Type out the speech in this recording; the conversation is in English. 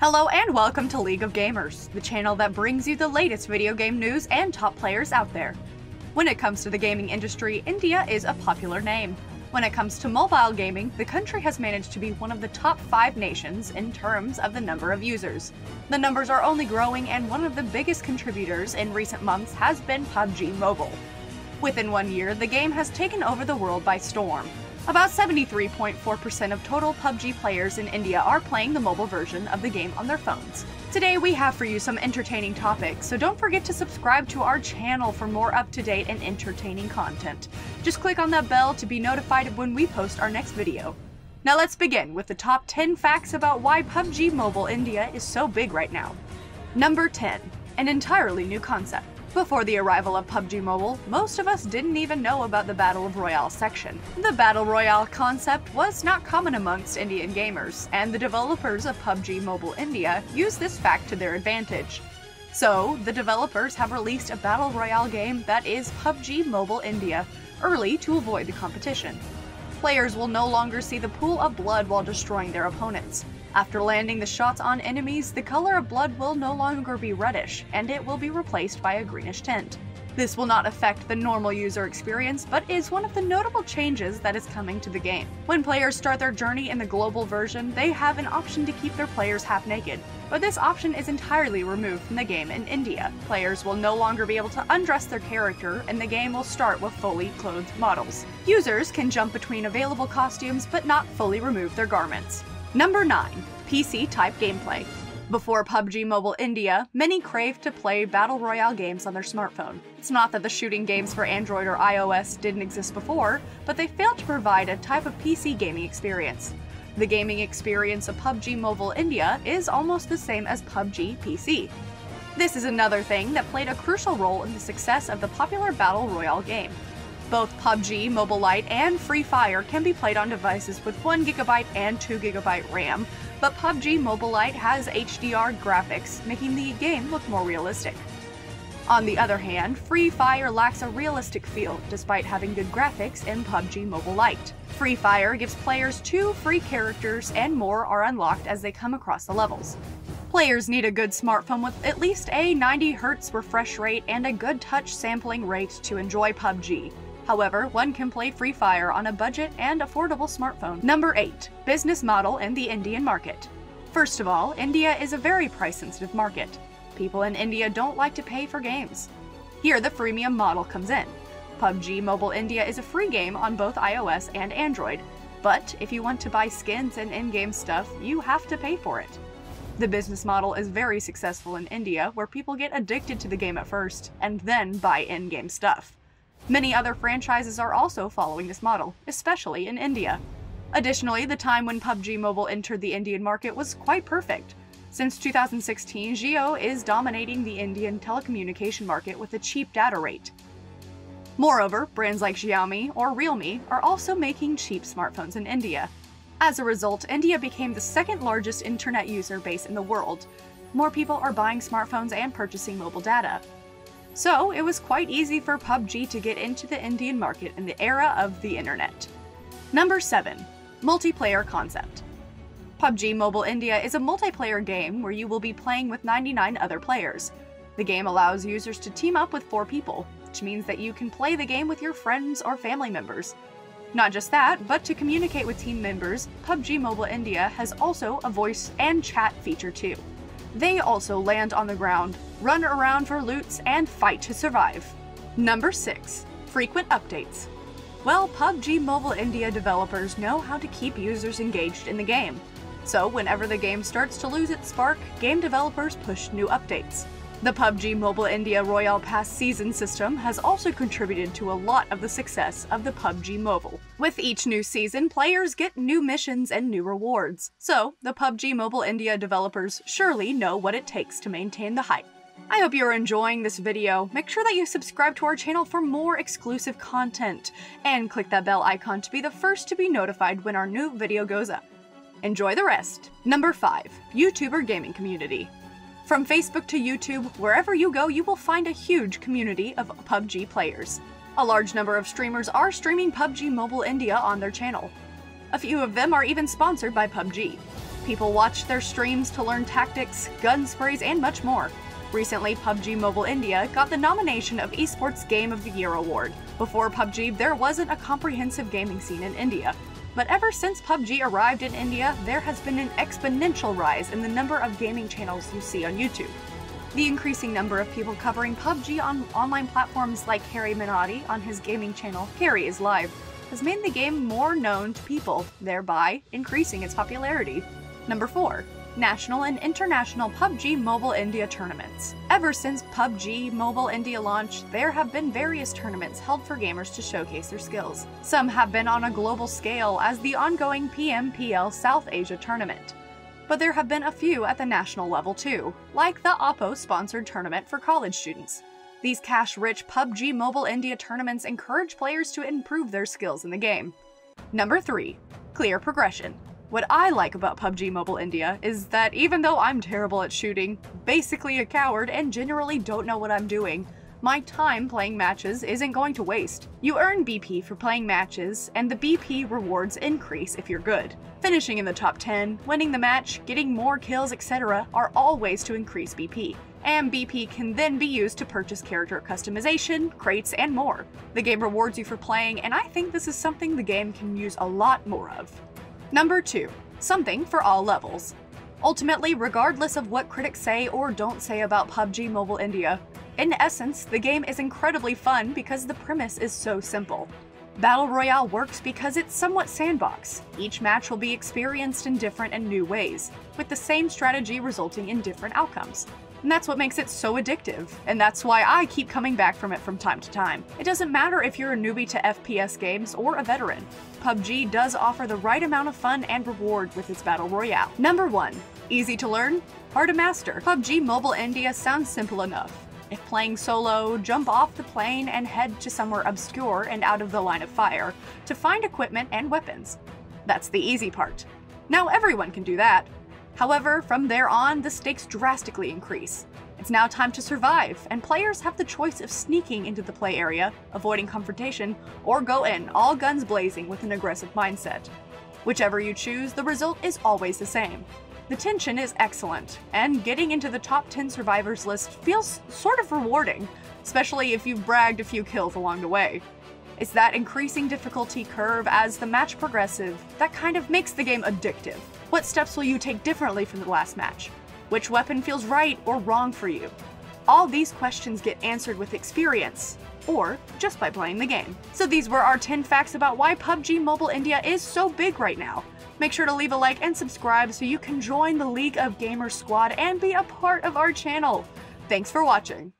Hello and welcome to League of Gamers, the channel that brings you the latest video game news and top players out there. When it comes to the gaming industry, India is a popular name. When it comes to mobile gaming, the country has managed to be one of the top 5 nations in terms of the number of users. The numbers are only growing, and one of the biggest contributors in recent months has been PUBG Mobile. Within 1 year, the game has taken over the world by storm. About 73.4% of total PUBG players in India are playing the mobile version of the game on their phones. Today we have for you some entertaining topics, so don't forget to subscribe to our channel for more up-to-date and entertaining content. Just click on that bell to be notified when we post our next video. Now let's begin with the top 10 facts about why PUBG Mobile India is so big right now. Number 10. An entirely new concept. Before the arrival of PUBG Mobile, most of us didn't even know about the Battle Royale section. The Battle Royale concept was not common amongst Indian gamers, and the developers of PUBG Mobile India used this fact to their advantage. So, the developers have released a Battle Royale game that is PUBG Mobile India early to avoid the competition. Players will no longer see the pool of blood while destroying their opponents. After landing the shots on enemies, the color of blood will no longer be reddish, and it will be replaced by a greenish tint. This will not affect the normal user experience, but is one of the notable changes that is coming to the game. When players start their journey in the global version, they have an option to keep their players half naked, but this option is entirely removed from the game in India. Players will no longer be able to undress their character, and the game will start with fully clothed models. Users can jump between available costumes, but not fully remove their garments. Number 9. PC-type gameplay. Before PUBG Mobile India, many craved to play Battle Royale games on their smartphone. It's not that the shooting games for Android or iOS didn't exist before, but they failed to provide a type of PC gaming experience. The gaming experience of PUBG Mobile India is almost the same as PUBG PC. This is another thing that played a crucial role in the success of the popular Battle Royale game. Both PUBG Mobile Lite and Free Fire can be played on devices with 1 GB and 2 GB RAM, but PUBG Mobile Lite has HDR graphics, making the game look more realistic. On the other hand, Free Fire lacks a realistic feel, despite having good graphics in PUBG Mobile Lite. Free Fire gives players 2 free characters, and more are unlocked as they come across the levels. Players need a good smartphone with at least a 90 Hz refresh rate and a good touch sampling rate to enjoy PUBG. However, one can play Free Fire on a budget and affordable smartphone. Number 8. Business model in the Indian market. First of all, India is a very price-sensitive market. People in India don't like to pay for games. Here, the freemium model comes in. PUBG Mobile India is a free game on both iOS and Android, but if you want to buy skins and in-game stuff, you have to pay for it. The business model is very successful in India, where people get addicted to the game at first, and then buy in-game stuff. Many other franchises are also following this model, especially in India. Additionally, the time when PUBG Mobile entered the Indian market was quite perfect. Since 2016, Jio is dominating the Indian telecommunication market with a cheap data rate. Moreover, brands like Xiaomi or Realme are also making cheap smartphones in India. As a result, India became the second largest internet user base in the world. More people are buying smartphones and purchasing mobile data. So, it was quite easy for PUBG to get into the Indian market in the era of the internet. Number 7. Multiplayer concept. PUBG Mobile India is a multiplayer game where you will be playing with 99 other players. The game allows users to team up with 4 people, which means that you can play the game with your friends or family members. Not just that, but to communicate with team members, PUBG Mobile India has also a voice and chat feature too. They also land on the ground, run around for loots, and fight to survive. Number 6. Frequent updates. Well, PUBG Mobile India developers know how to keep users engaged in the game. So, whenever the game starts to lose its spark, game developers push new updates. The PUBG Mobile India Royale Pass season system has also contributed to a lot of the success of the PUBG Mobile. With each new season, players get new missions and new rewards. So, the PUBG Mobile India developers surely know what it takes to maintain the hype. I hope you're enjoying this video. Make sure that you subscribe to our channel for more exclusive content, and click that bell icon to be the first to be notified when our new video goes up. Enjoy the rest. Number 5. YouTuber gaming community. From Facebook to YouTube, wherever you go, you will find a huge community of PUBG players. A large number of streamers are streaming PUBG Mobile India on their channel. A few of them are even sponsored by PUBG. People watched their streams to learn tactics, gun sprays, and much more. Recently, PUBG Mobile India got the nomination of Esports Game of the Year award. Before PUBG, there wasn't a comprehensive gaming scene in India. But ever since PUBG arrived in India, there has been an exponential rise in the number of gaming channels you see on YouTube. The increasing number of people covering PUBG on online platforms like CarryMinati on his gaming channel Carry is Live has made the game more known to people, thereby increasing its popularity. Number 4. National and International PUBG Mobile India Tournaments. Ever since PUBG Mobile India launched, there have been various tournaments held for gamers to showcase their skills. Some have been on a global scale, as the ongoing PMPL South Asia tournament. But there have been a few at the national level too, like the OPPO-sponsored tournament for college students. These cash-rich PUBG Mobile India tournaments encourage players to improve their skills in the game. Number 3. Clear progression. What I like about PUBG Mobile India is that even though I'm terrible at shooting, basically a coward, and generally don't know what I'm doing, my time playing matches isn't going to waste. You earn BP for playing matches, and the BP rewards increase if you're good. Finishing in the top 10, winning the match, getting more kills, etc. are all ways to increase BP. And BP can then be used to purchase character customization, crates, and more. The game rewards you for playing, and I think this is something the game can use a lot more of. Number 2. Something for all levels. Ultimately, regardless of what critics say or don't say about PUBG Mobile India, in essence, the game is incredibly fun because the premise is so simple. Battle Royale works because it's somewhat sandbox. Each match will be experienced in different and new ways, with the same strategy resulting in different outcomes. And that's what makes it so addictive, and that's why I keep coming back from it from time to time. It doesn't matter if you're a newbie to FPS games or a veteran, PUBG does offer the right amount of fun and reward with its Battle Royale. Number 1. Easy to learn, hard to master. PUBG Mobile India sounds simple enough. If playing solo, jump off the plane and head to somewhere obscure and out of the line of fire to find equipment and weapons. That's the easy part. Now everyone can do that. However, from there on, the stakes drastically increase. It's now time to survive, and players have the choice of sneaking into the play area, avoiding confrontation, or go in, all guns blazing with an aggressive mindset. Whichever you choose, the result is always the same. The tension is excellent, and getting into the top 10 survivors list feels sort of rewarding, especially if you've bragged a few kills along the way. It's that increasing difficulty curve as the match progresses that kind of makes the game addictive. What steps will you take differently from the last match? Which weapon feels right or wrong for you? All these questions get answered with experience, or just by playing the game. So these were our 10 facts about why PUBG Mobile India is so big right now. Make sure to leave a like and subscribe so you can join the League of Gamers squad and be a part of our channel. Thanks for watching.